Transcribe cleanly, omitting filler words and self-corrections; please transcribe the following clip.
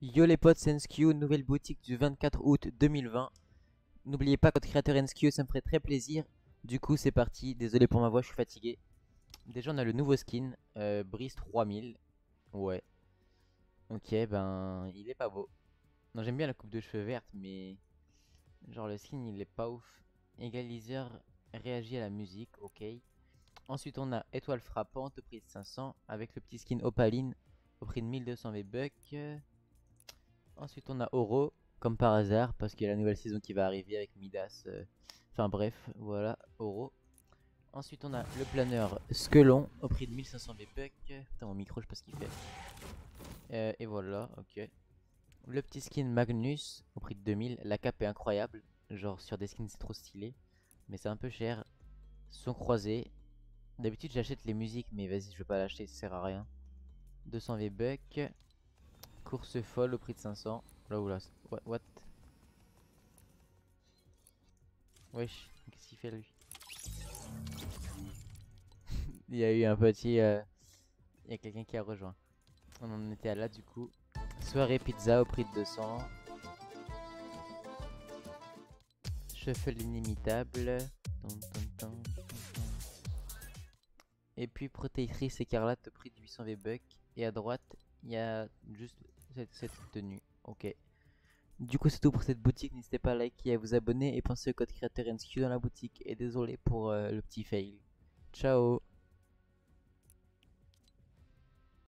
Yo les potes, c'est NSQ, nouvelle boutique du 24 août 2020. N'oubliez pas votre créateur NSQ, ça me ferait très plaisir. Du coup c'est parti, désolé pour ma voix, je suis fatigué. Déjà on a le nouveau skin, Brise 3000. Ouais. Ok, ben il est pas beau. Non, j'aime bien la coupe de cheveux verte, mais genre le skin il est pas ouf. Égaliseur réagit à la musique, ok. Ensuite on a étoile frappante au prix de 500 avec le petit skin Opaline au prix de 1200 V-Bucks. Ensuite on a Oro, comme par hasard, parce qu'il y a la nouvelle saison qui va arriver avec Midas. Enfin bref, voilà, Oro. Ensuite on a le planeur Skelon au prix de 1500 V-Bucks. Putain, mon micro je sais pas ce qu'il fait. Et voilà, ok. Le petit skin Magnus au prix de 2000. La cape est incroyable, genre sur des skins c'est trop stylé. Mais c'est un peu cher. Son croisé. D'habitude j'achète les musiques, mais vas-y je vais pas l'acheter, ça sert à rien. 200 V-Bucks. Course folle au prix de 500. Là oula, what? Wesh, qu'est-ce qu'il fait lui? Il y a eu un petit... Il y a quelqu'un qui a rejoint. On en était à là du coup. Soirée pizza au prix de 200. Shuffle inimitable. Et puis protectrice écarlate au prix de 800 V-Bucks. Et à droite, il y a juste cette tenue. Ok. Du coup c'est tout pour cette boutique, n'hésitez pas à liker et à vous abonner et pensez au code créateur NSQ dans la boutique. Et désolé pour le petit fail. Ciao.